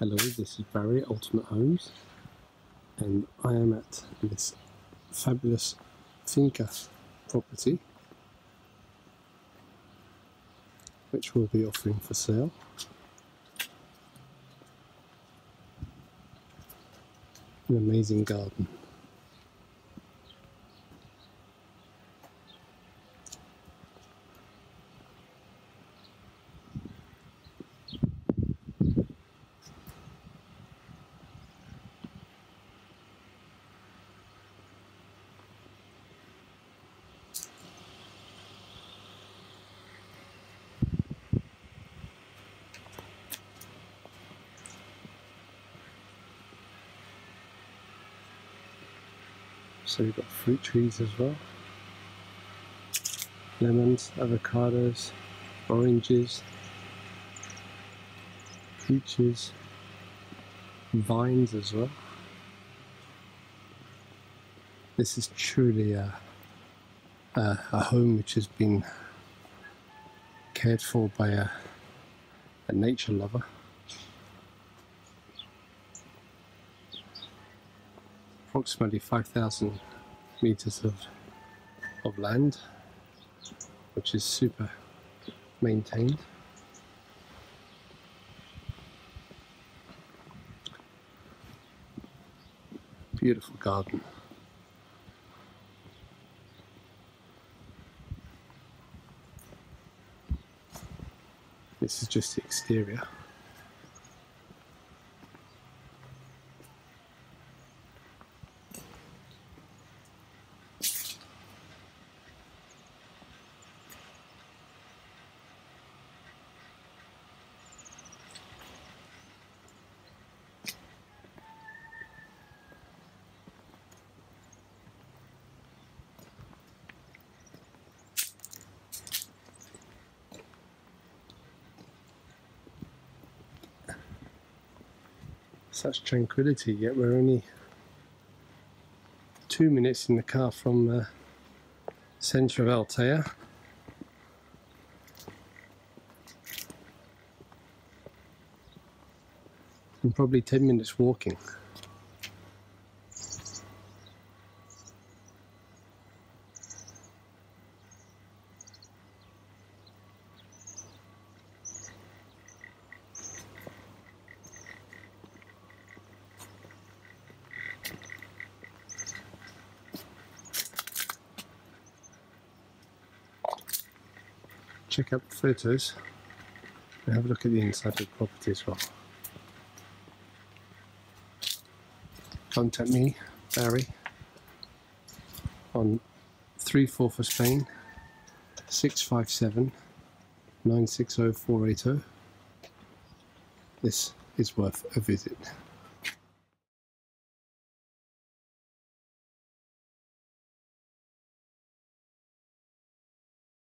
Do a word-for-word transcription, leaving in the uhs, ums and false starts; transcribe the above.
Hello, this is Barry, Ultimate Homes, and I am at this fabulous Finca property which we'll be offering for sale. An amazing garden. So we've got fruit trees as well, lemons, avocados, oranges, peaches, vines as well. This is truly a, a, a home which has been cared for by a, a nature lover. Approximately five thousand meters of, of land, which is super maintained. Beautiful garden. This is just the exterior. Such tranquility, yet we're only two minutes in the car from the centre of Altea. And probably ten minutes walking. Check out the photos and have a look at the inside of the property as well. Contact me, Barry, on three four for Spain, six five seven, nine six zero, four eight zero. This is worth a visit.